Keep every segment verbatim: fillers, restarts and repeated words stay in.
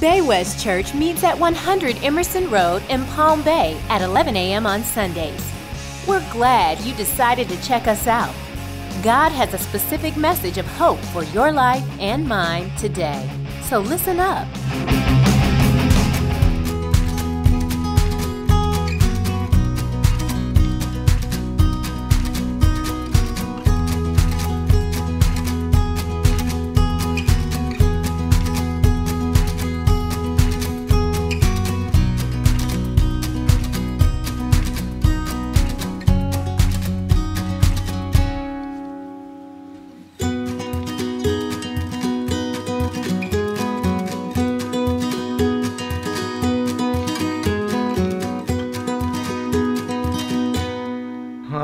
Bay West Church meets at one hundred Emerson Road in Palm Bay at eleven a m on Sundays. We're glad you decided to check us out. God has a specific message of hope for your life and mine today. So listen up.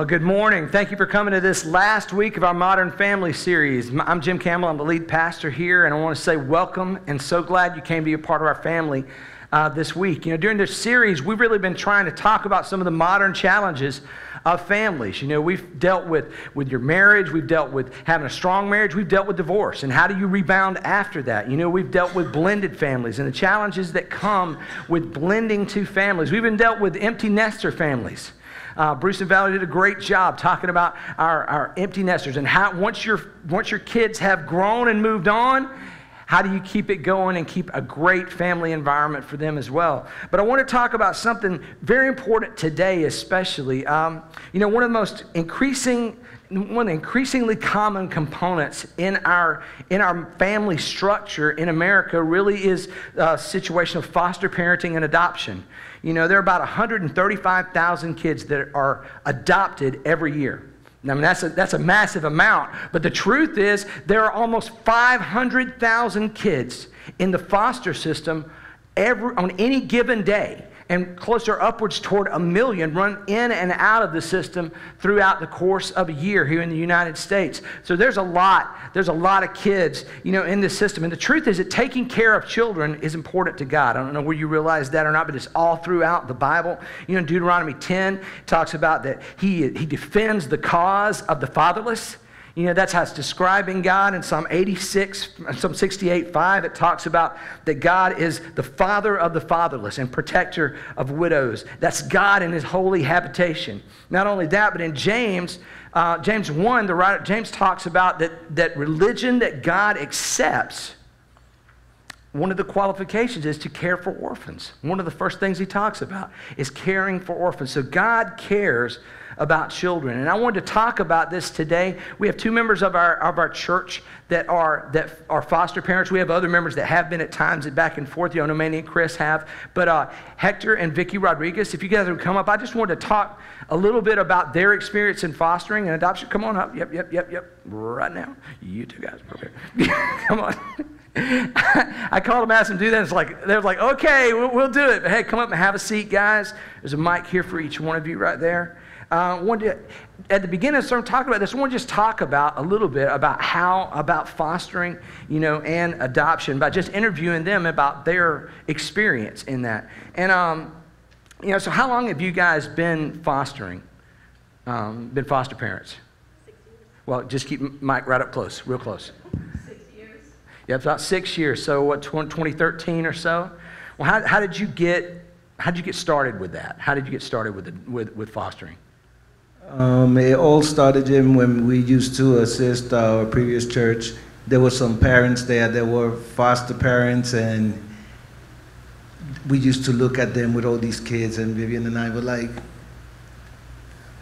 Good morning. Thank you for coming to this last week of our Modern Family series. I'm Jim Campbell. I'm the lead pastor here, and I want to say welcome and so glad you came to be a part of our family uh, this week. You know, during this series, we've really been trying to talk about some of the modern challenges of families. You know, we've dealt with, with your marriage. We've dealt with having a strong marriage. We've dealt with divorce. And how do you rebound after that? You know, we've dealt with blended families and the challenges that come with blending two families. We've even dealt with empty nester families. Uh, Bruce and Valerie did a great job talking about our, our empty nesters and how once your, once your kids have grown and moved on, how do you keep it going and keep a great family environment for them as well? But I want to talk about something very important today especially. Um, you know, one of the most increasing, one of the increasingly common components in our, in our family structure in America really is a situation of foster parenting and adoption. You know, there are about one hundred thirty-five thousand kids that are adopted every year. I mean, that's a, that's a massive amount, but the truth is there are almost five hundred thousand kids in the foster system every, on any given day, and closer upwards toward a million run in and out of the system throughout the course of a year here in the United States. So there's a lot, there's a lot of kids, you know, in this system. And the truth is that taking care of children is important to God. I don't know whether you realize that or not, but it's all throughout the Bible. You know, Deuteronomy ten talks about that he, he defends the cause of the fatherless. You know, that's how it's describing God. In Psalm eighty-six, Psalm sixty-eight, five, it talks about that God is the father of the fatherless and protector of widows. That's God in his holy habitation. Not only that, but in James, uh, James one, the writer, James talks about that, that religion that God accepts, one of the qualifications is to care for orphans. One of the first things he talks about is caring for orphans. So God cares about children. And I wanted to talk about this today. We have two members of our, of our church that are, that are foster parents. We have other members that have been at times back and forth. You know, Manny and Chris have. But uh, Hector and Vicki Rodriguez, if you guys would come up, I just wanted to talk a little bit about their experience in fostering and adoption. Come on up. Yep, yep, yep, yep. Right now. You two guys. Come on. I called them, asked them to do that. It's like, they're like, okay, we'll, we'll do it. But hey, come up and have a seat, guys. There's a mic here for each one of you right there. Uh, to, at the beginning of the sermon, talking about this, I want to just talk about a little bit about how, about fostering, you know, and adoption, by just interviewing them about their experience in that. And, um, you know, so how long have you guys been fostering, um, been foster parents? Six years. Well, just keep Mike right up close, real close. Six years. Yeah, about six years. So what, twenty thirteen or so? Well, how, how did you get, how did you get started with that? How did you get started with, the, with, with fostering? Um, it all started, Jim, when we used to assist our previous church. There were some parents there that were foster parents, and we used to look at them with all these kids, and Vivian and I were like,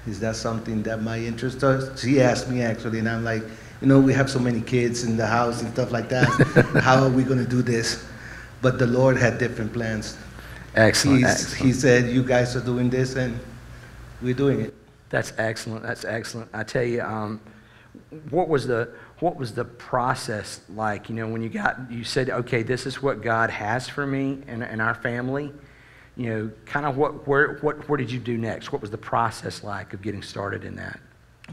is that something that might interest us? She asked me, actually, and I'm like, you know, we have so many kids in the house and stuff like that. How are we going to do this? But the Lord had different plans. Excellent, excellent. He said, you guys are doing this, and we're doing it. That's excellent. That's excellent. I tell you, um, what was the what was the process like? You know, when you got you said, okay, this is what God has for me and, and our family. You know, kind of what where what what did you do next? What was the process like of getting started in that?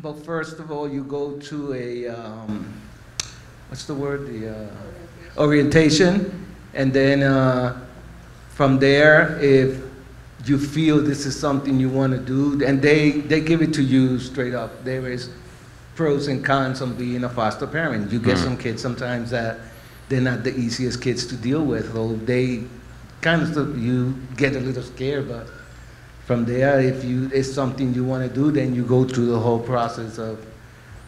Well, first of all, you go to a um, what's the word? The uh, orientation, and then uh, from there, if you feel this is something you want to do, and they, they give it to you straight up. There is pros and cons on being a foster parent. You get mm. some kids sometimes that they're not the easiest kids to deal with, so they kind of, you get a little scared, but from there, if you it's something you want to do, then you go through the whole process of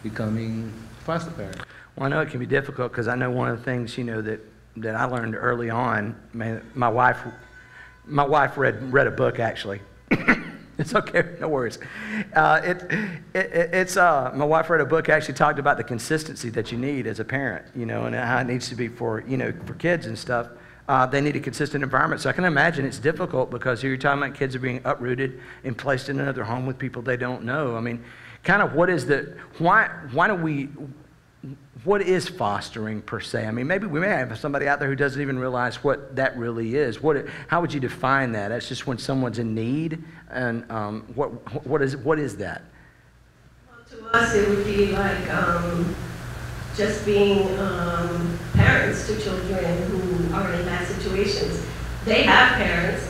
becoming foster parent. Well, I know it can be difficult, because I know one of the things, you know, that, that I learned early on, man, my wife, my wife read, read a book, actually. It's okay, no worries. Uh, it, it, it's, uh, my wife read a book, actually talked about the consistency that you need as a parent, you know, and how it needs to be for, you know, for kids and stuff. Uh, they need a consistent environment. So I can imagine it's difficult, because you're talking about kids are being uprooted and placed in another home with people they don't know. I mean, kind of what is the, why, why do we, what is fostering per se? I mean, maybe we may have somebody out there who doesn't even realize what that really is. What, how would you define that? That's just when someone's in need, and um, what, what is, what is that? Well, to us, it would be like um, just being um, parents to children who are in bad situations. They have parents,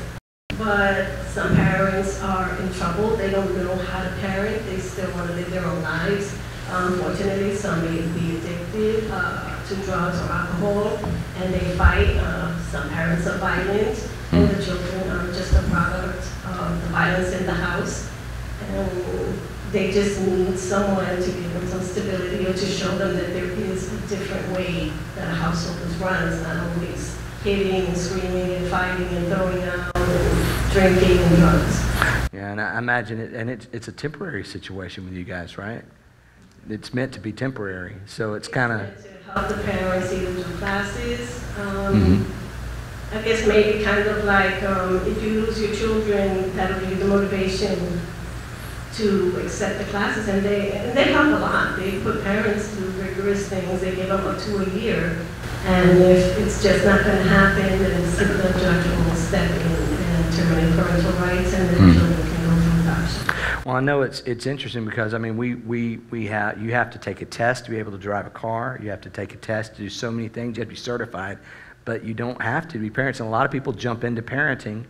but some parents are in trouble. They don't know how to parent. They still want to live their own lives. Unfortunately, um, some may be addicted uh, to drugs or alcohol, and they fight. Uh, some parents are violent, and the children are just a product of the violence in the house. And they just need someone to give them some stability, or to show them that there is a different way that a household is run. It's not always hitting and screaming and fighting and throwing out and drinking and drugs. Yeah, and I imagine it, and it, it's a temporary situation with you guys, right? It's meant to be temporary, so it's kind of to help the parents either do classes. Um, mm-hmm. I guess maybe kind of like um, if you lose your children, that'll give you the motivation to accept the classes, and they and they help a lot. They put parents through rigorous things. They give them up to a year, and if it's just not going to happen, then the civil judge will step in and terminate parental rights, and then mm-hmm. children can. Well, I know it's it's interesting, because I mean we we we have you have to take a test to be able to drive a car. You have to take a test to do so many things. You have to be certified, but you don't have to be parents. And a lot of people jump into parenting,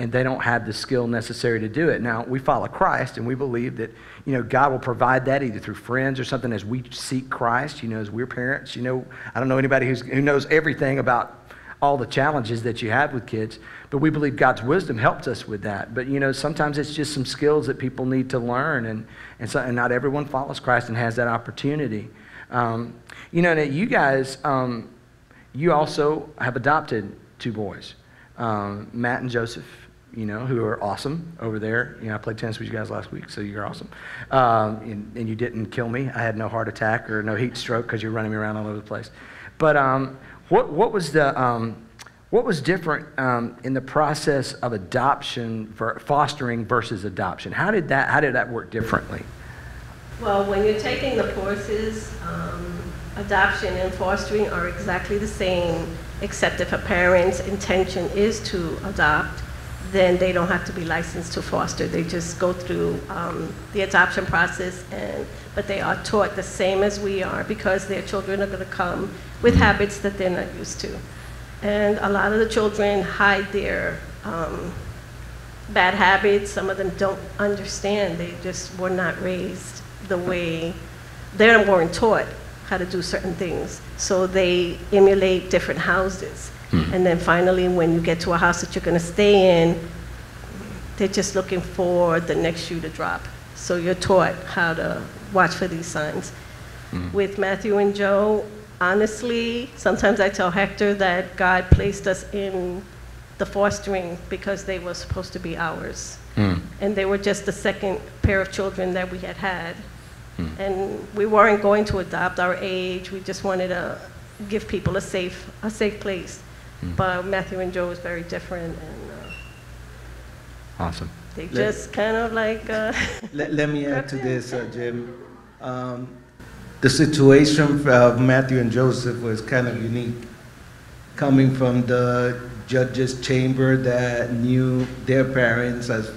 and they don't have the skill necessary to do it. Now we follow Christ, and we believe that you know God will provide that either through friends or something as we seek Christ. You know, as we're parents, you know, I don't know anybody who's who knows everything about all the challenges that you have with kids, but we believe God's wisdom helps us with that. But you know, sometimes it's just some skills that people need to learn, and and, so, and not everyone follows Christ and has that opportunity. Um, you know, that you guys, um, you also have adopted two boys, um, Matt and Joseph. You know, who are awesome over there. You know, I played tennis with you guys last week, so you're awesome. Um, and, and you didn't kill me. I had no heart attack or no heat stroke because you're running me around all over the place. But um, What, what was the um, what was different um, in the process of adoption, for fostering versus adoption? How did that how did that work differently? Well, when you're taking the courses, um, adoption and fostering are exactly the same, except if a parent's intention is to adopt, then they don't have to be licensed to foster. They just go through um, the adoption process, and but they are taught the same as we are, because their children are going to come with habits that they're not used to. And a lot of the children hide their um, bad habits. Some of them don't understand. They just were not raised the way, they weren't taught how to do certain things. So they emulate different houses. Mm-hmm. And then finally, when you get to a house that you're going to stay in, they're just looking for the next shoe to drop. So you're taught how to watch for these signs. Mm-hmm. With Matthew and Joe, honestly, sometimes I tell Hector that God placed us in the fostering because they were supposed to be ours. Mm. And they were just the second pair of children that we had had. Mm. And we weren't going to adopt our age. We just wanted to give people a safe, a safe place. Mm. But Matthew and Joe was very different. And, uh, awesome. They let, just kind of like... Uh, let, let me add to this, uh, Jim. Um, The situation of Matthew and Joseph was kind of unique. Coming from the judge's chamber that knew their parents as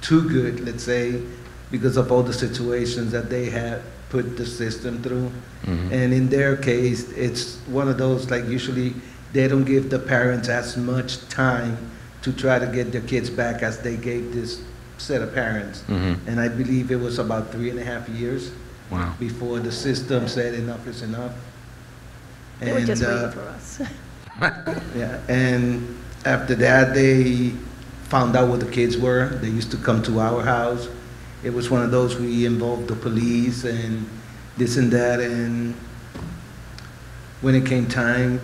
too good, let's say, because of all the situations that they had put the system through. Mm-hmm. And in their case, it's one of those, like usually they don't give the parents as much time to try to get their kids back as they gave this set of parents. Mm-hmm. And I believe it was about three and a half years. Wow. Before the system said enough is enough. They and, were just waiting uh, for us. Yeah, and after that, they found out what the kids were. They used to come to our house. It was one of those we involved the police and this and that. And when it came time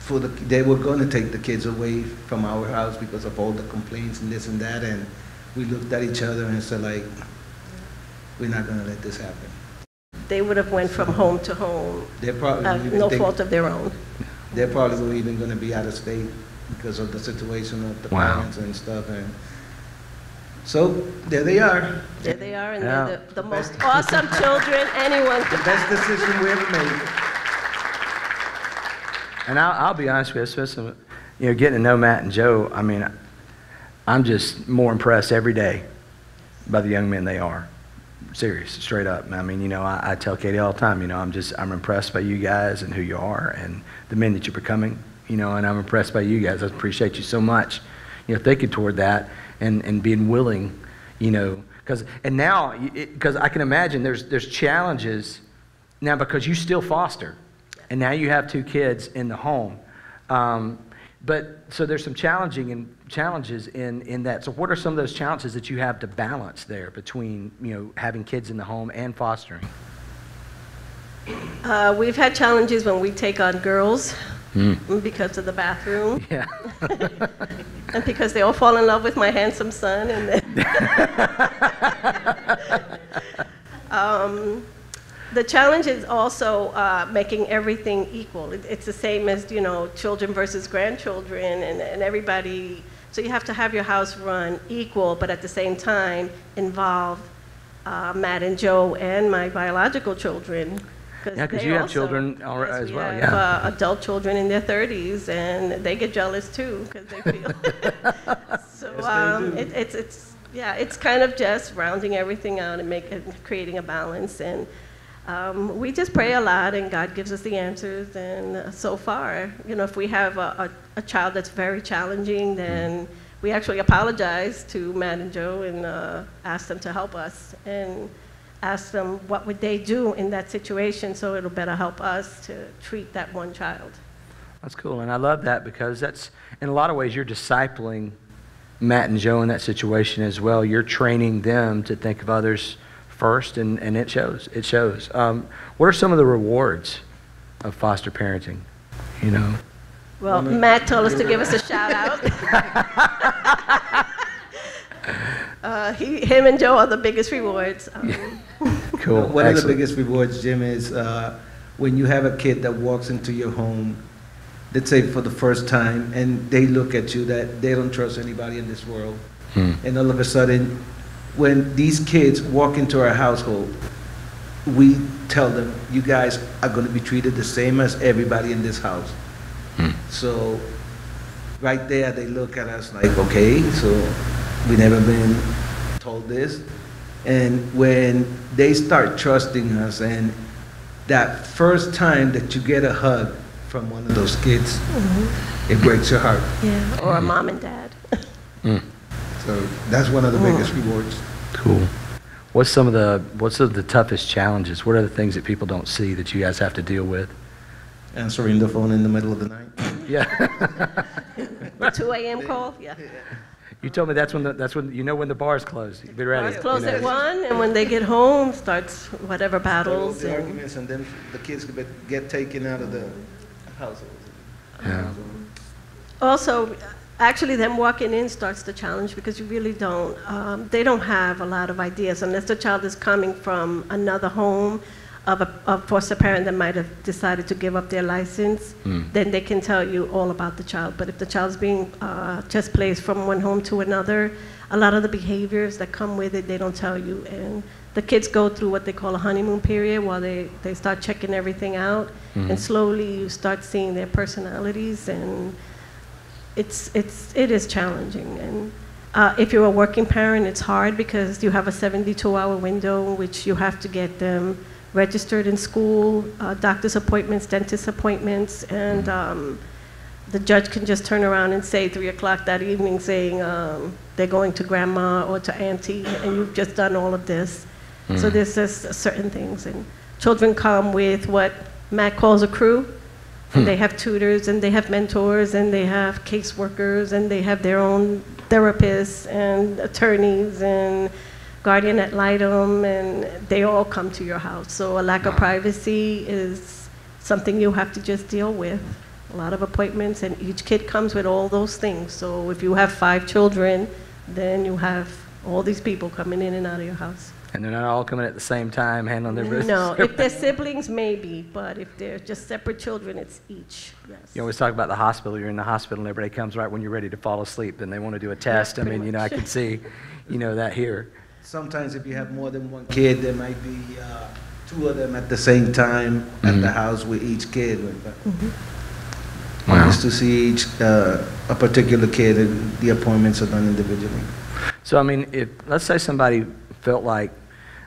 for the, they were going to take the kids away from our house because of all the complaints and this and that. And we looked at each other and said, like, we're not going to let this happen. They would have went from home to home, probably, uh, no they, fault of their own. They probably were even going to be out of state because of the situation of the wow. parents and stuff. And so there they are. There they are, and yeah. they're the, the most awesome children anyone could. The best decision we ever made. And I'll, I'll be honest with you, especially you know, getting to know Matt and Joe. I mean, I'm just more impressed every day by the young men they are. Serious, straight up. I mean, you know, I, I tell Katie all the time, you know, I'm just, I'm impressed by you guys and who you are and the men that you're becoming, you know, and I'm impressed by you guys. I appreciate you so much, you know, thinking toward that and, and being willing, you know, because, and now, because I can imagine there's, there's challenges now because you still foster and now you have two kids in the home. Um, but, so there's some challenging and challenges in, in that. So what are some of those challenges that you have to balance there between, you know, having kids in the home and fostering? Uh, we've had challenges when we take on girls mm. because of the bathroom. Yeah. And because they all fall in love with my handsome son. And then um, the challenge is also uh, making everything equal. It, it's the same as, you know, children versus grandchildren and, and everybody. So you have to have your house run equal, but at the same time involve uh, Matt and Joe and my biological children. Cause yeah, because you also have children all right, as we well. Have, yeah, uh, adult children in their thirties, and they get jealous too because they feel. So yes, um, they it, it's it's yeah, it's kind of just rounding everything out and making creating a balance and. Um, we just pray a lot, and God gives us the answers, and uh, so far, you know, if we have a, a, a child that's very challenging, then we actually apologize to Matt and Joe and uh, ask them to help us, and ask them what would they do in that situation so it'll better help us to treat that one child. That's cool, and I love that because that's, in a lot of ways, you're discipling Matt and Joe in that situation as well. You're training them to think of others first, and, and it shows. It shows. Um, what are some of the rewards of foster parenting? You know. Well, well Matt told us to give us a shout out. uh, he, him, and Joe are the biggest rewards. Um. Cool. Well, one Excellent. Of the biggest rewards, Jim, is uh, when you have a kid that walks into your home, let's say for the first time, and they look at you that they don't trust anybody in this world, hmm. and all of a sudden. When these kids walk into our household, we tell them, you guys are going to be treated the same as everybody in this house. Hmm. So right there, they look at us like, okay, so we've never been told this. And when they start trusting us, and that first time that you get a hug from one of those kids, mm-hmm. it breaks your heart. Yeah, or a mom and dad. Mm. So that's one of the biggest rewards. Cool. What's some of the what's some of the toughest challenges? What are the things that people don't see that you guys have to deal with? Answering the phone in the middle of the night. Yeah. The two A M call. Yeah. You told me that's when the, that's when you know when the bar's closed. You be ready. Bar's closed you know. at one, and when they get home, starts whatever battles. The and arguments, and then the kids get get taken out of the household. Yeah. Also. Actually, them walking in starts the challenge because you really don't, um, they don't have a lot of ideas unless the child is coming from another home of a, a foster parent that might have decided to give up their license, mm. then they can tell you all about the child. But if the child's being uh, just placed from one home to another, a lot of the behaviors that come with it, they don't tell you. And the kids go through what they call a honeymoon period while they, they start checking everything out. Mm. And slowly you start seeing their personalities and It's, it's, it is challenging. And uh, if you're a working parent, it's hard because you have a seventy-two hour window in which you have to get them registered in school, uh, doctor's appointments, dentist appointments, and um, the judge can just turn around and say three o'clock that evening saying um, they're going to grandma or to auntie, and you've just done all of this. Mm. So there's just certain things. And children come with what Matt calls a crew. Hmm. They have tutors, and they have mentors, and they have caseworkers, and they have their own therapists and attorneys and guardian ad litem, and they all come to your house. So a lack of privacy is something you have to just deal with. A lot of appointments, and each kid comes with all those things. So if you have five children, then you have all these people coming in and out of your house. And they're not all coming at the same time, handling their business? No, if they're siblings, maybe, but if they're just separate children, it's each, yes. You always talk about the hospital. You're in the hospital, and everybody comes right when you're ready to fall asleep, and they want to do a test. I mean, you know, I can see, you know, that here. Sometimes if you have more than one kid, there might be uh, two of them at the same time mm-hmm. at the house with each kid. Mm-hmm. Wow. Just to see each, uh, a particular kid, and the appointments are done individually. So, I mean, if let's say somebody felt like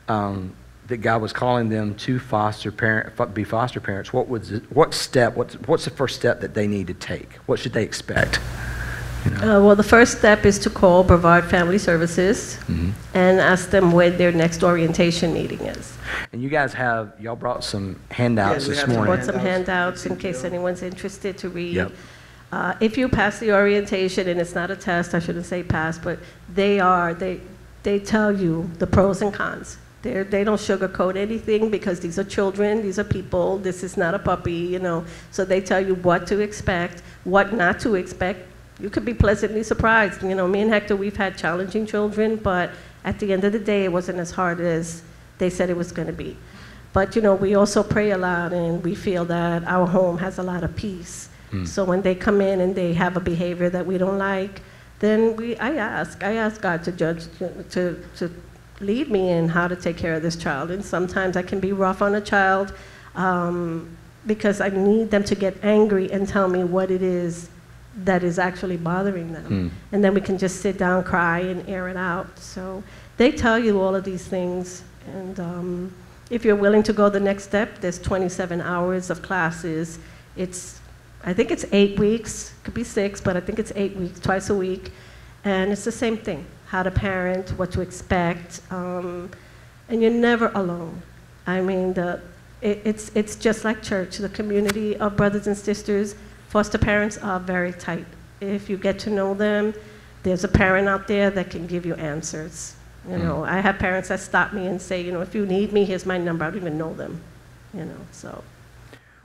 um, that God was calling them to foster parent, be foster parents, what would what step? What's what's the first step that they need to take? What should they expect? You know? uh, well, the first step is to call Brevard Family Services mm-hmm. and ask them when their next orientation meeting is. And you guys have y'all brought some handouts yeah, this morning. Brought some handouts in case anyone's interested to read. Yep. Uh, if you pass the orientation, and it's not a test, I shouldn't say pass, but they are they. They tell you the pros and cons. They're, they don't sugarcoat anything because these are children, these are people, this is not a puppy, you know. So they tell you what to expect, what not to expect. You could be pleasantly surprised. You know, me and Hector, we've had challenging children, but at the end of the day, it wasn't as hard as they said it was going to be. But, you know, we also pray a lot, and we feel that our home has a lot of peace. Mm. So when they come in and they have a behavior that we don't like, then we, I ask, I ask God to judge, to, to lead me in how to take care of this child. And sometimes I can be rough on a child um, because I need them to get angry and tell me what it is that is actually bothering them. Mm. And then we can just sit down, cry, and air it out. So they tell you all of these things. And um, if you're willing to go the next step, there's twenty-seven hours of classes. It's I think it's eight weeks, could be six, but I think it's eight weeks, twice a week. And it's the same thing, how to parent, what to expect. Um, and you're never alone. I mean, the, it, it's, it's just like church, the community of brothers and sisters. Foster parents are very tight. If you get to know them, there's a parent out there that can give you answers. You mm. know, I have parents that stop me and say, you know, if you need me, here's my number. I don't even know them, you know, so.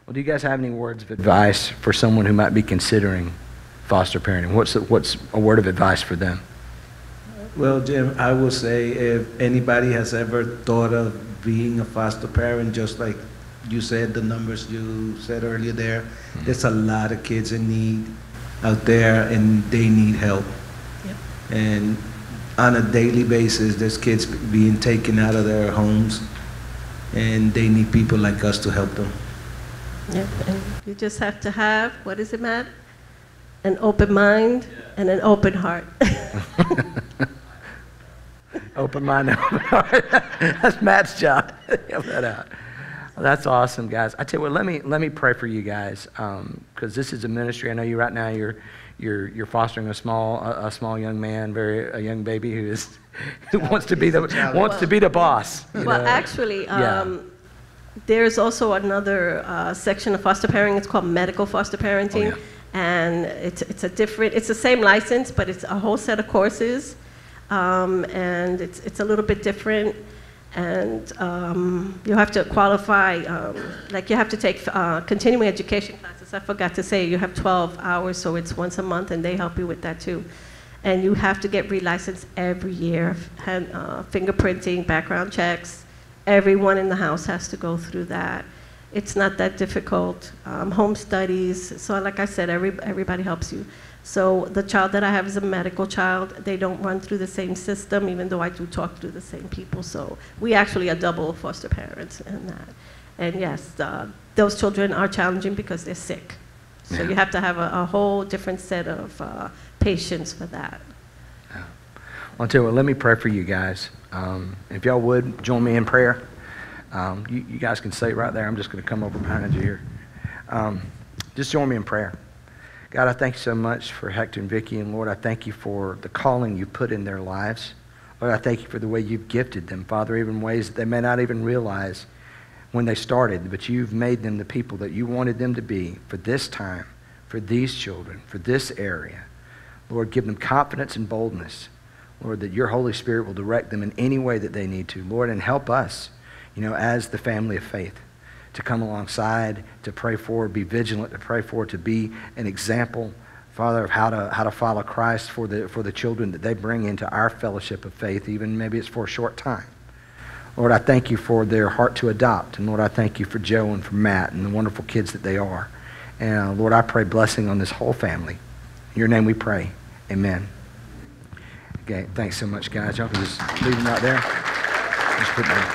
Well, do you guys have any words of advice for someone who might be considering foster parenting? What's, the, what's a word of advice for them? Well, Jim, I will say if anybody has ever thought of being a foster parent, just like you said, the numbers you said earlier there, mm-hmm. there's a lot of kids in need out there, and they need help. Yep. And on a daily basis, there's kids being taken out of their homes, and they need people like us to help them. Yep, and you just have to have, what is it, Matt? An open mind yeah. and an open heart. Open mind and open heart. That's Matt's job. That out. Well, that's awesome, guys. I tell you what, let me, let me pray for you guys, because um, this is a ministry. I know you right now, you're, you're, you're fostering a small, a, a small young man, very a young baby who is who wants to be the, wants to be the boss. Well, know? actually... Um, yeah. There's also another uh, section of foster parenting. It's called medical foster parenting. Oh, yeah. And it's, it's a different, it's the same license, but it's a whole set of courses. Um, and it's, it's a little bit different. And um, you have to qualify, um, like you have to take uh, continuing education classes. I forgot to say, you have twelve hours, so it's once a month, and they help you with that too. And you have to get relicensed every year, and, uh, fingerprinting, background checks. Everyone in the house has to go through that. It's not that difficult. Um, home studies, so like I said, every, everybody helps you. So the child that I have is a medical child. They don't run through the same system, even though I do talk to the same people. So we actually are double foster parents in that. And yes, uh, those children are challenging because they're sick. So yeah. you have to have a, a whole different set of uh, patience for that. Yeah. I'll tell you what, let me pray for you guys. Um, if y'all would, join me in prayer. Um, you, you guys can stay right there. I'm just going to come over behind you here. Um, just join me in prayer. God, I thank you so much for Hector and Vicki. And Lord, I thank you for the calling you put in their lives. Lord, I thank you for the way you've gifted them, Father, even ways that they may not even realize. when they started, but you've made them the people that you wanted them to be for this time, for these children, for this area. Lord, give them confidence and boldness. Lord, that your Holy Spirit will direct them in any way that they need to. Lord, and help us, you know, as the family of faith, to come alongside, to pray for, be vigilant, to pray for, to be an example, Father, of how to how to follow Christ for the for the children that they bring into our fellowship of faith, even maybe it's for a short time. Lord, I thank you for their heart to adopt. And Lord, I thank you for Joe and for Matt and the wonderful kids that they are. And uh, Lord, I pray blessing on this whole family. In your name we pray. Amen. Okay, thanks so much, guys. Y'all can just leave them right there. Just put them there.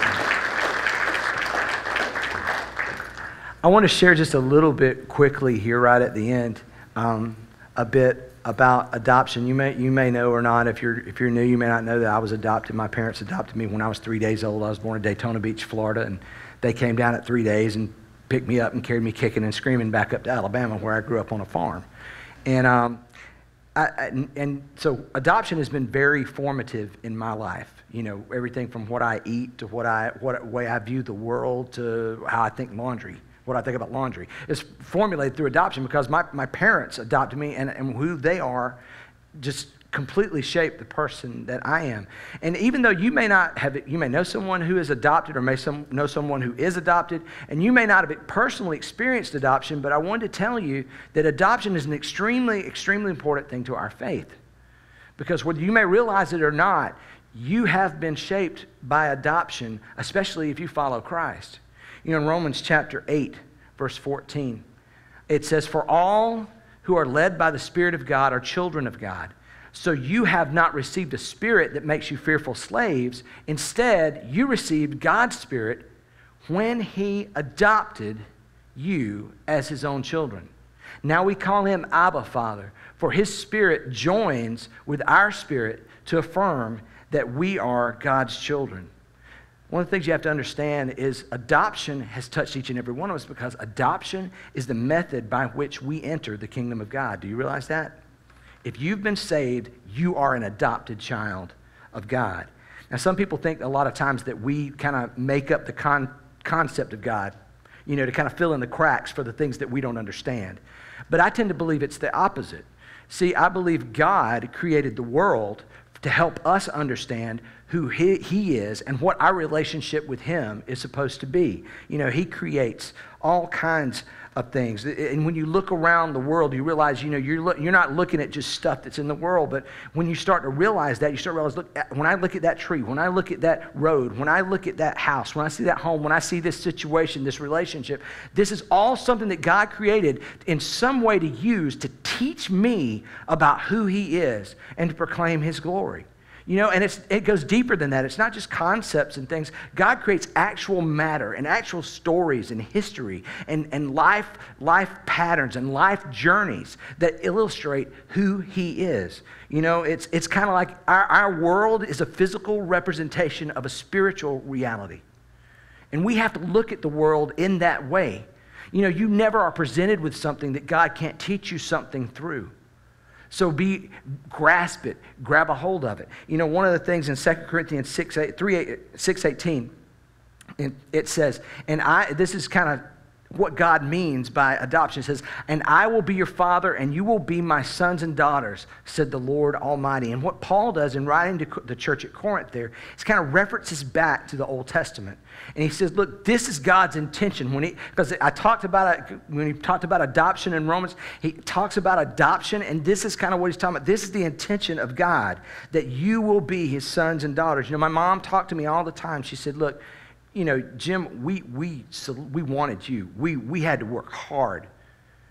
I want to share just a little bit quickly here right at the end, um, a bit about adoption. You may you may know or not, if you're if you're new, you may not know that I was adopted. My parents adopted me when I was three days old. I was born in Daytona Beach, Florida, and they came down at three days and picked me up and carried me kicking and screaming back up to Alabama, where I grew up on a farm. And um, I, I, and so adoption has been very formative in my life. You know, everything from what I eat to what I what way I view the world to how I think laundry. What I think about laundry is formulated through adoption, because my, my parents adopted me, and, and who they are just completely shaped the person that I am. And even though you may not have, you may know someone who is adopted, or may some, know someone who is adopted, and you may not have personally experienced adoption, but I wanted to tell you that adoption is an extremely, extremely important thing to our faith, because whether you may realize it or not, you have been shaped by adoption, especially if you follow Christ. You know, in Romans chapter eight, verse fourteen, it says, "For all who are led by the Spirit of God are children of God. So you have not received a spirit that makes you fearful slaves. Instead, you received God's Spirit when He adopted you as His own children. Now we call Him Abba, Father, for His Spirit joins with our spirit to affirm that we are God's children." One of the things you have to understand is adoption has touched each and every one of us, because adoption is the method by which we enter the kingdom of God. Do you realize that? If you've been saved, you are an adopted child of God. Now, some people think a lot of times that we kind of make up the con concept of God, you know, to kind of fill in the cracks for the things that we don't understand. But I tend to believe it's the opposite. See, I believe God created the world to help us understand who he, he is and what our relationship with Him is supposed to be. You know, He creates all kinds of things. And when you look around the world, you realize, you know, you're, look, you're not looking at just stuff that's in the world, but when you start to realize that, you start to realize, look, when I look at that tree, when I look at that road, when I look at that house, when I see that home, when I see this situation, this relationship, this is all something that God created in some way to use to teach me about who He is and to proclaim His glory. You know, and it's, it goes deeper than that. It's not just concepts and things. God creates actual matter and actual stories and history and, and life, life patterns and life journeys that illustrate who He is. You know, it's, it's kind of like our, our world is a physical representation of a spiritual reality. And we have to look at the world in that way. You know, you never are presented with something that God can't teach you something through. So be, grasp it, grab a hold of it. You know, one of the things in Second Corinthians six eighteen, it, it says, and I, this is kind of what God means by adoption. It says, "And I will be your father, and you will be my sons and daughters, said the Lord Almighty." And what Paul does in writing to the church at Corinth there is kind of references back to the Old Testament. And he says, look, this is God's intention. When he, because I talked about it, when he talked about adoption in Romans, he talks about adoption, and this is kind of what he's talking about. This is the intention of God, that you will be His sons and daughters. You know, my mom talked to me all the time. She said, look, you know, Jim, we, we, so we wanted you. We, we had to work hard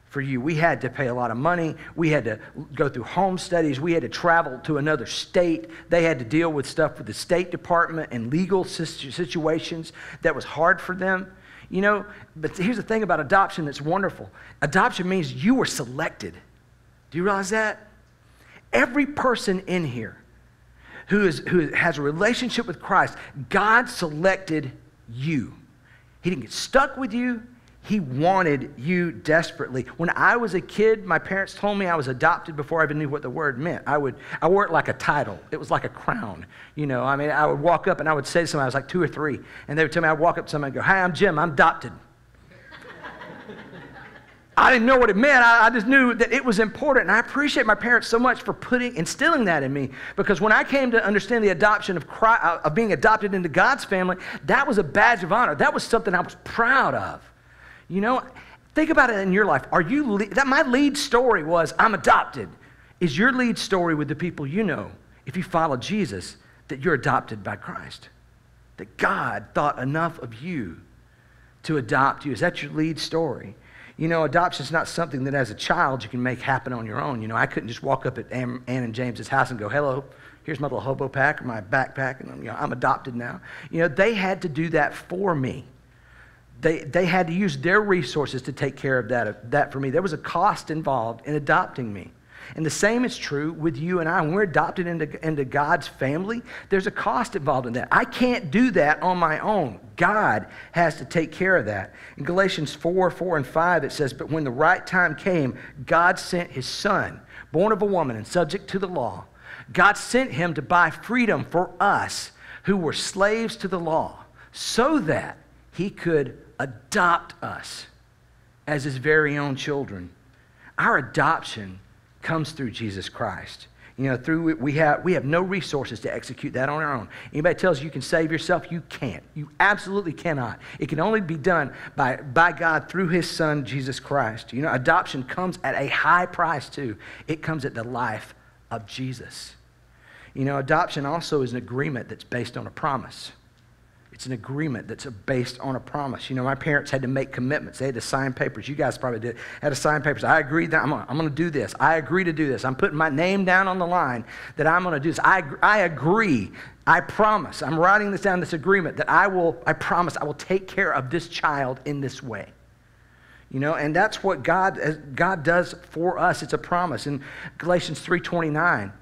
for you. We had to pay a lot of money. We had to go through home studies. We had to travel to another state. They had to deal with stuff with the State Department and legal situations that was hard for them. You know, but here's the thing about adoption that's wonderful. Adoption means you were selected. Do you realize that? Every person in here who, is, who has a relationship with Christ, God selected you. He didn't get stuck with you. He wanted you desperately. When I was a kid, my parents told me I was adopted before I even knew what the word meant. I would, I wore it like a title. It was like a crown. You know, I mean, I would walk up and I would say to somebody, I was like two or three, and they would tell me, I'd walk up to somebody and go, "Hi, I'm Jim, I'm adopted." I didn't know what it meant. I, I just knew that it was important. And I appreciate my parents so much for putting, instilling that in me, because when I came to understand the adoption of, Christ, of being adopted into God's family, that was a badge of honor. That was something I was proud of. You know, think about it in your life. Are you that my lead story was I'm adopted? Is your lead story with the people you know, if you follow Jesus, that you're adopted by Christ? That God thought enough of you to adopt you. Is that your lead story? You know, adoption is not something that as a child you can make happen on your own. You know, I couldn't just walk up at Ann and James's house and go, "Hello, here's my little hobo pack or my backpack, and I'm, you know, I'm adopted now." You know, they had to do that for me. They, they had to use their resources to take care of that, that for me. There was a cost involved in adopting me. And the same is true with you and I. When we're adopted into, into God's family, there's a cost involved in that. I can't do that on my own. God has to take care of that. In Galatians four, four and five, it says, "But when the right time came, God sent his son, born of a woman and subject to the law. God sent him to buy freedom for us who were slaves to the law, so that he could adopt us as his very own children." Our adoption comes through Jesus Christ. You know, through we have we have no resources to execute that on our own. Anybody tells you you can save yourself, you can't. You absolutely cannot. It can only be done by, by God through his son, Jesus Christ. You know, adoption comes at a high price too. It comes at the life of Jesus. You know, adoption also is an agreement that's based on a promise. It's an agreement that's based on a promise. You know, my parents had to make commitments. They had to sign papers. You guys probably did. Had to sign papers. I agree that I'm going to do this. I agree to do this. I'm putting my name down on the line that I'm going to do this. I, I agree. I promise. I'm writing this down, this agreement, that I will, I promise I will take care of this child in this way. You know, and that's what God, God does for us. It's a promise. In Galatians three twenty-nine,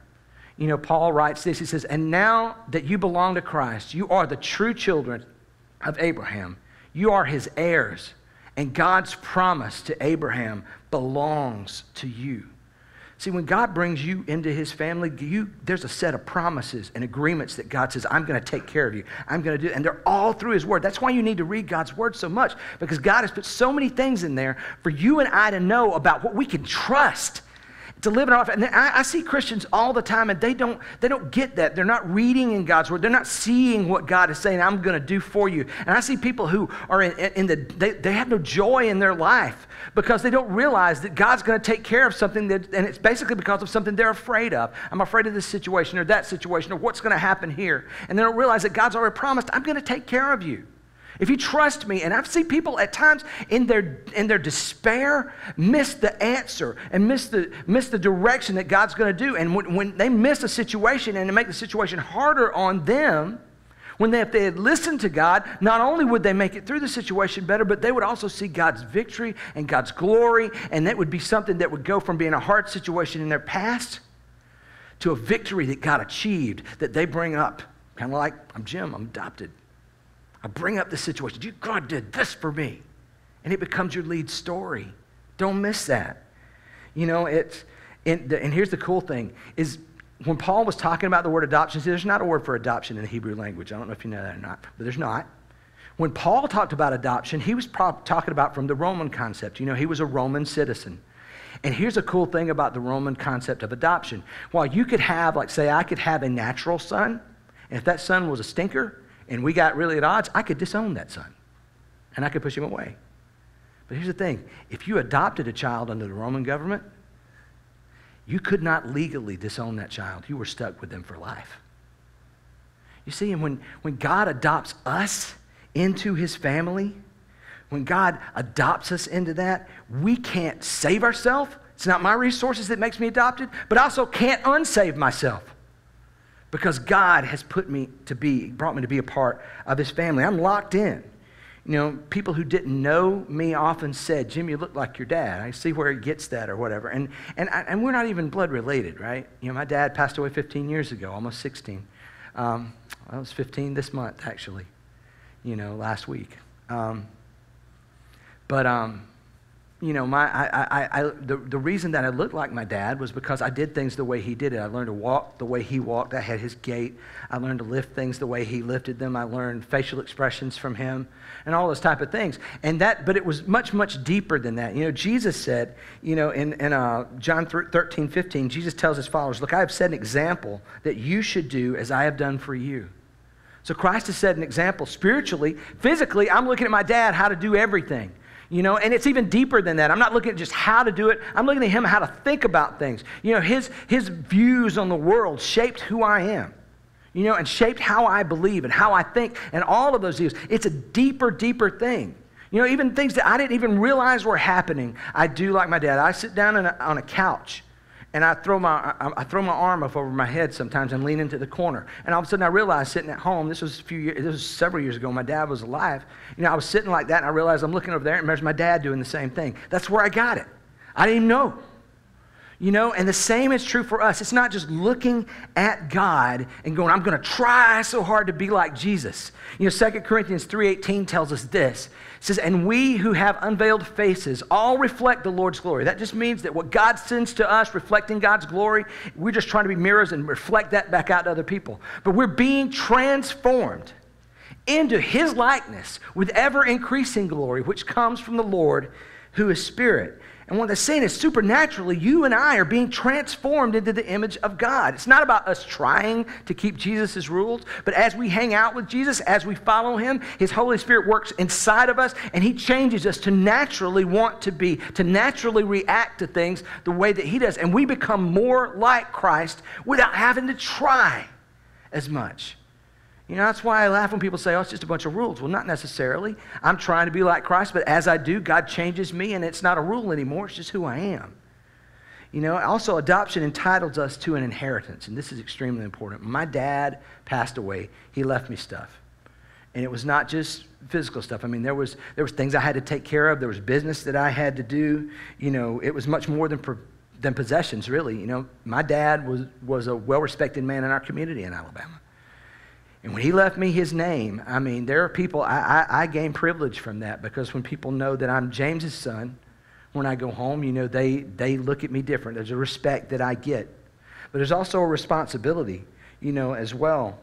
you know, Paul writes this. He says, "And now that you belong to Christ, you are the true children of Abraham. You are his heirs, and God's promise to Abraham belongs to you." See, when God brings you into his family, you, there's a set of promises and agreements that God says, "I'm going to take care of you. I'm going to do it." And they're all through his word. That's why you need to read God's word so much, because God has put so many things in there for you and I to know about what we can trust to live in our life. And I, I see Christians all the time, and they don't, they don't get that. They're not reading in God's word. They're not seeing what God is saying, "I'm going to do for you." And I see people who are in, in the, they, they have no joy in their life because they don't realize that God's going to take care of something that, and it's basically because of something they're afraid of. I'm afraid of this situation or that situation or what's going to happen here. And they don't realize that God's already promised, "I'm going to take care of you. If you trust me." And I've seen people at times in their, in their despair miss the answer and miss the, miss the direction that God's going to do. And when, when they miss a situation and make the situation harder on them, when they, if they had listened to God, not only would they make it through the situation better, but they would also see God's victory and God's glory. And that would be something that would go from being a hard situation in their past to a victory that God achieved that they bring up. Kind of like, "I'm Jim, I'm adopted. I bring up the situation. God did this for me." And it becomes your lead story. Don't miss that. You know, it's, and, the, and here's the cool thing is when Paul was talking about the word adoption, see, there's not a word for adoption in the Hebrew language. I don't know if you know that or not, but there's not. When Paul talked about adoption, he was pro- talking about from the Roman concept. You know, he was a Roman citizen. And here's a cool thing about the Roman concept of adoption. While you could have, like say, I could have a natural son, and if that son was a stinker, and we got really at odds, I could disown that son, and I could push him away. But here's the thing. If you adopted a child under the Roman government, you could not legally disown that child. You were stuck with them for life. You see, and when, when God adopts us into his family, when God adopts us into that, we can't save ourselves. It's not my resources that makes me adopted, but I also can't unsave myself, because God has put me to be, brought me to be a part of his family. I'm locked in. You know, people who didn't know me often said, "Jim, you look like your dad." I see where he gets that or whatever. And, and, I, and we're not even blood related, right? You know, my dad passed away fifteen years ago, almost sixteen. Um, I was fifteen this month, actually, you know, last week. Um, But, um, you know, my, I, I, I, the, the reason that I looked like my dad was because I did things the way he did it. I learned to walk the way he walked. I had his gait. I learned to lift things the way he lifted them. I learned facial expressions from him and all those type of things. And that, but it was much, much deeper than that. You know, Jesus said, you know, in, in uh, John thirteen, fifteen, Jesus tells his followers, look, I have set an example that you should do as I have done for you. So Christ has set an example spiritually. Physically, I'm looking at my dad how to do everything. You know, and it's even deeper than that. I'm not looking at just how to do it. I'm looking at him how to think about things. You know, his, his views on the world shaped who I am, you know, and shaped how I believe and how I think and all of those views. It's a deeper, deeper thing. You know, even things that I didn't even realize were happening, I do like my dad. I sit down in a, on a couch, and I throw my I throw my arm up over my head sometimes and lean into the corner. And all of a sudden I realized sitting at home, this was a few years, this was several years ago, my dad was alive. You know, I was sitting like that and I realized I'm looking over there and there's my dad doing the same thing. That's where I got it. I didn't even know. You know, and the same is true for us. It's not just looking at God and going, I'm going to try so hard to be like Jesus. You know, Second Corinthians three eighteen tells us this. It says, and we who have unveiled faces all reflect the Lord's glory. That just means that what God sends to us, reflecting God's glory, we're just trying to be mirrors and reflect that back out to other people. But we're being transformed into His likeness with ever-increasing glory, which comes from the Lord who is Spirit. And what they're saying is supernaturally, you and I are being transformed into the image of God. It's not about us trying to keep Jesus' rules, but as we hang out with Jesus, as we follow Him, His Holy Spirit works inside of us, and He changes us to naturally want to be, to naturally react to things the way that He does. And we become more like Christ without having to try as much. You know, that's why I laugh when people say, oh, it's just a bunch of rules. Well, not necessarily. I'm trying to be like Christ, but as I do, God changes me, and it's not a rule anymore. It's just who I am. You know, also adoption entitles us to an inheritance, and this is extremely important. My dad passed away. He left me stuff, and it was not just physical stuff. I mean, there was, there was things I had to take care of. There was business that I had to do. You know, it was much more than than possessions, really. You know, my dad was, was a well-respected man in our community in Alabama. And when he left me his name, I mean, there are people, I, I, I gain privilege from that, because when people know that I'm James's son, when I go home, you know, they, they look at me different. There's a respect that I get. But there's also a responsibility, you know, as well.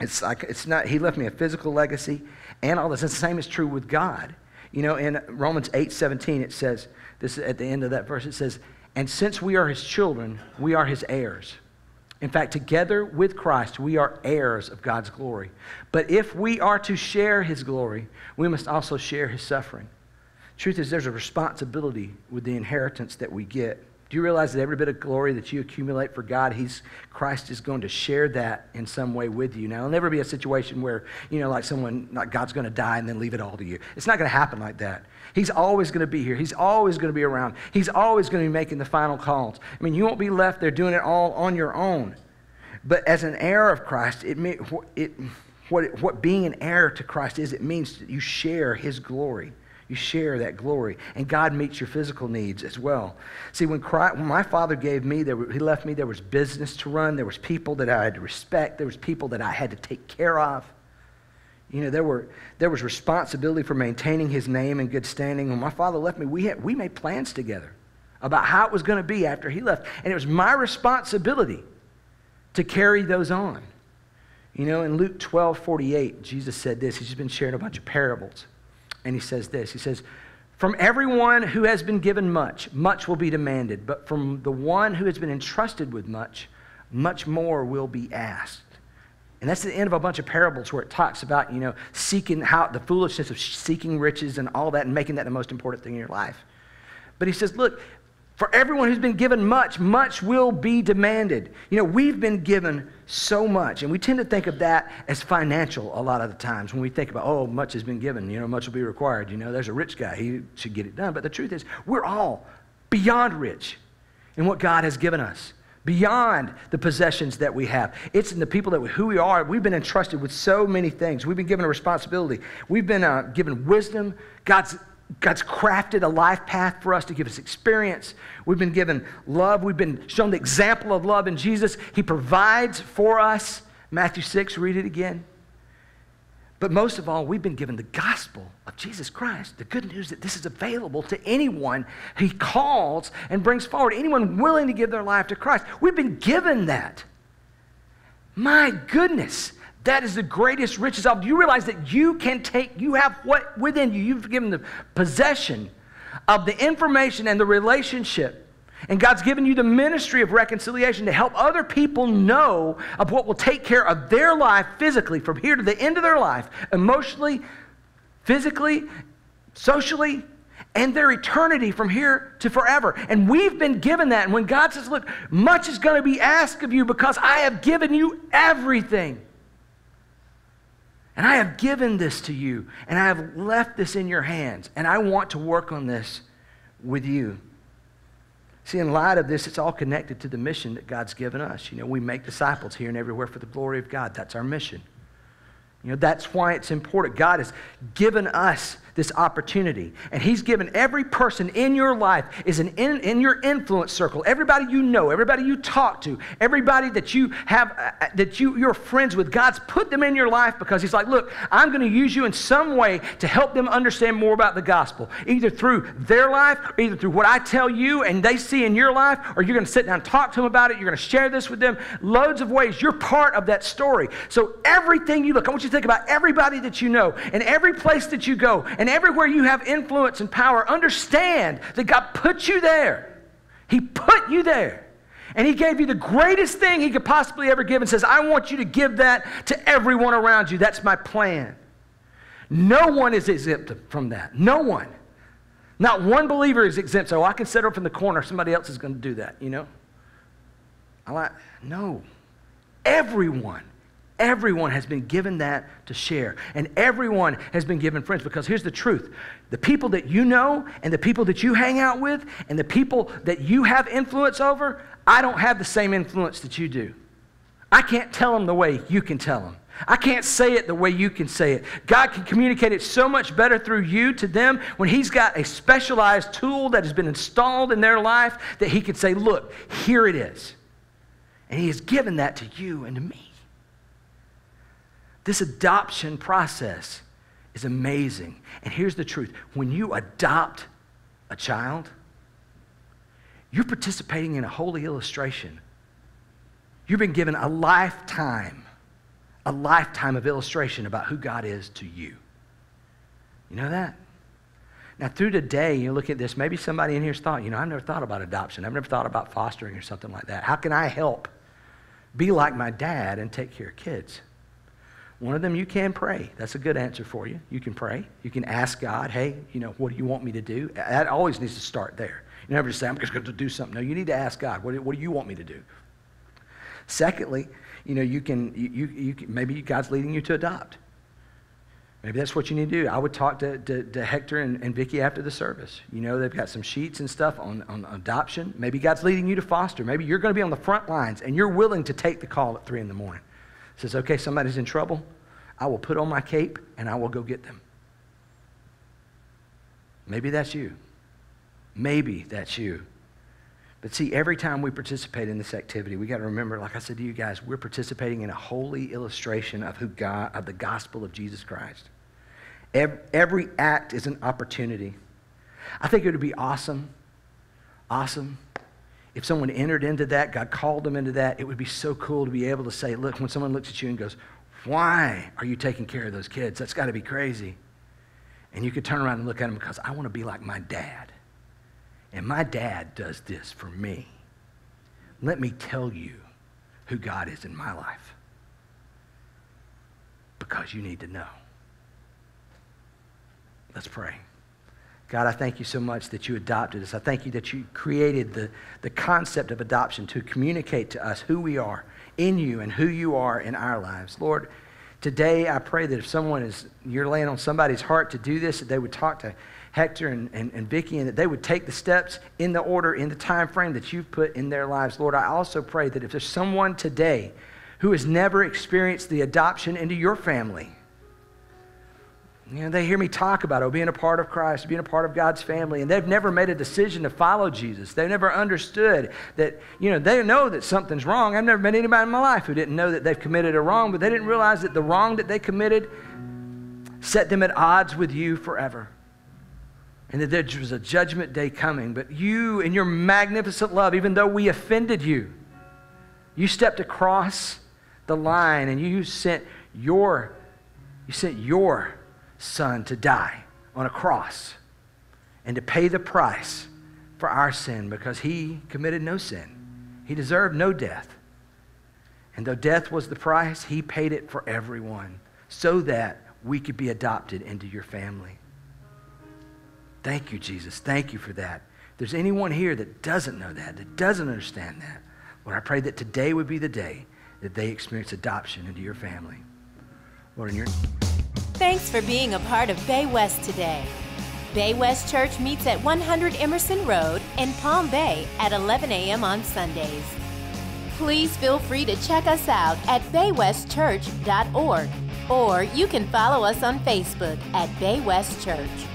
It's like, it's not, he left me a physical legacy and all this. And the same is true with God. You know, in Romans eight seventeen, it says, this is at the end of that verse, it says, and since we are His children, we are His heirs. In fact, together with Christ, we are heirs of God's glory. But if we are to share His glory, we must also share His suffering. Truth is, there's a responsibility with the inheritance that we get. Do you realize that every bit of glory that you accumulate for God, He's, Christ is going to share that in some way with you. Now, it'll never be a situation where, you know, like someone, like God's going to die and then leave it all to you. It's not going to happen like that. He's always going to be here. He's always going to be around. He's always going to be making the final calls. I mean, you won't be left there doing it all on your own. But as an heir of Christ, it, may, it what it, what being an heir to Christ is, it means that you share His glory. You share that glory, and God meets your physical needs as well. See, when, Christ, when my father gave me, there, he left me, there was business to run, there was people that I had to respect, there was people that I had to take care of. You know, there were there was responsibility for maintaining his name and good standing. When my father left me, we had, we made plans together about how it was going to be after he left, and it was my responsibility to carry those on. You know, in Luke twelve forty-eight, Jesus said this. He's just been sharing a bunch of parables. And he says this, he says, from everyone who has been given much, much will be demanded. But from the one who has been entrusted with much, much more will be asked. And that's the end of a bunch of parables where it talks about, you know, seeking how the foolishness of seeking riches and all that and making that the most important thing in your life. But he says, look, for everyone who's been given much, much will be demanded. You know, we've been given so much, and we tend to think of that as financial a lot of the times when we think about, oh, much has been given, you know, much will be required. You know, there's a rich guy, he should get it done. But the truth is, we're all beyond rich in what God has given us, beyond the possessions that we have. It's in the people that we, who we are. We've been entrusted with so many things. We've been given a responsibility. We've been uh, given wisdom. God's God's crafted a life path for us to give us experience. We've been given love. We've been shown the example of love in Jesus. He provides for us. Matthew six, read it again. But most of all, we've been given the gospel of Jesus Christ, the good news that this is available to anyone he calls and brings forward, anyone willing to give their life to Christ. We've been given that. My goodness, that is the greatest riches of. Do you realize that you can take, you have what within you, you've given the possession of the information and the relationship. And God's given you the ministry of reconciliation to help other people know of what will take care of their life physically from here to the end of their life, emotionally, physically, socially, and their eternity from here to forever. And we've been given that. And when God says, look, much is going to be asked of you because I have given you everything. And I have given this to you. And I have left this in your hands. And I want to work on this with you. See, in light of this, it's all connected to the mission that God's given us. You know, we make disciples here and everywhere for the glory of God. That's our mission. You know, that's why it's important. God has given us this opportunity. And he's given every person in your life is an in, in your influence circle. Everybody you know, everybody you talk to, everybody that you have, uh, that you, you're friends with, God's put them in your life because he's like, look, I'm going to use you in some way to help them understand more about the gospel, either through their life, or either through what I tell you and they see in your life, or you're going to sit down and talk to them about it. You're going to share this with them. Loads of ways. You're part of that story. So everything you look, I want you to think about everybody that you know and every place that you go and everywhere you have influence and power. Understand that God put you there. He put you there. And he gave you the greatest thing he could possibly ever give and says, I want you to give that to everyone around you. That's my plan. No one is exempt from that. No one. Not one believer is exempt. So I can set her up in the corner. Somebody else is going to do that, you know. I like, no. Everyone. Everyone has been given that to share. And everyone has been given friends because here's the truth. The people that you know and the people that you hang out with and the people that you have influence over, I don't have the same influence that you do. I can't tell them the way you can tell them. I can't say it the way you can say it. God can communicate it so much better through you to them when he's got a specialized tool that has been installed in their life that he can say, look, here it is. And he has given that to you and to me. This adoption process is amazing. And here's the truth. When you adopt a child, you're participating in a holy illustration. You've been given a lifetime, a lifetime of illustration about who God is to you. You know that? Now, through today, you look at this, maybe somebody in here's thought, you know, I've never thought about adoption. I've never thought about fostering or something like that. How can I help be like my dad and take care of kids? One of them, you can pray. That's a good answer for you. You can pray. You can ask God, hey, you know, what do you want me to do? That always needs to start there. You never just say, I'm just going to do something. No, you need to ask God, what do, what do you want me to do? Secondly, you know, you can, you, you, you can, maybe God's leading you to adopt. Maybe that's what you need to do. I would talk to, to, to Hector and, and Vicki after the service. You know, they've got some sheets and stuff on, on adoption. Maybe God's leading you to foster. Maybe you're going to be on the front lines and you're willing to take the call at three in the morning. Says, okay, somebody's in trouble. I will put on my cape and I will go get them. Maybe that's you. Maybe that's you. But see, every time we participate in this activity, we got to remember, like I said to you guys, we're participating in a holy illustration of who God, of the gospel of Jesus Christ. Every, every act is an opportunity. I think it would be awesome, awesome. If someone entered into that, God called them into that, it would be so cool to be able to say, look, when someone looks at you and goes, why are you taking care of those kids? That's got to be crazy. And you could turn around and look at them because I want to be like my dad. And my dad does this for me. Let me tell you who God is in my life. Because you need to know. Let's pray. God, I thank you so much that you adopted us. I thank you that you created the, the concept of adoption to communicate to us who we are in you and who you are in our lives. Lord, today I pray that if someone is, you're laying on somebody's heart to do this, that they would talk to Hector and, and, and Vicki and that they would take the steps in the order, in the time frame that you've put in their lives. Lord, I also pray that if there's someone today who has never experienced the adoption into your family, you know, they hear me talk about, oh, being a part of Christ, being a part of God's family, and they've never made a decision to follow Jesus. They've never understood that, you know, they know that something's wrong. I've never met anybody in my life who didn't know that they've committed a wrong, but they didn't realize that the wrong that they committed set them at odds with you forever. And that there was a judgment day coming. But you, in your magnificent love, even though we offended you, you stepped across the line and you sent your, you sent your son to die on a cross and to pay the price for our sin, because he committed no sin. He deserved no death. And though death was the price, he paid it for everyone so that we could be adopted into your family. Thank you, Jesus. Thank you for that. If there's anyone here that doesn't know that, that doesn't understand that, Lord, I pray that today would be the day that they experience adoption into your family. Lord, in your... Thanks for being a part of Bay West today. Bay West Church meets at one hundred Emerson Road in Palm Bay at eleven a m on Sundays. Please feel free to check us out at bay west church dot org, or you can follow us on Facebook at Bay West Church.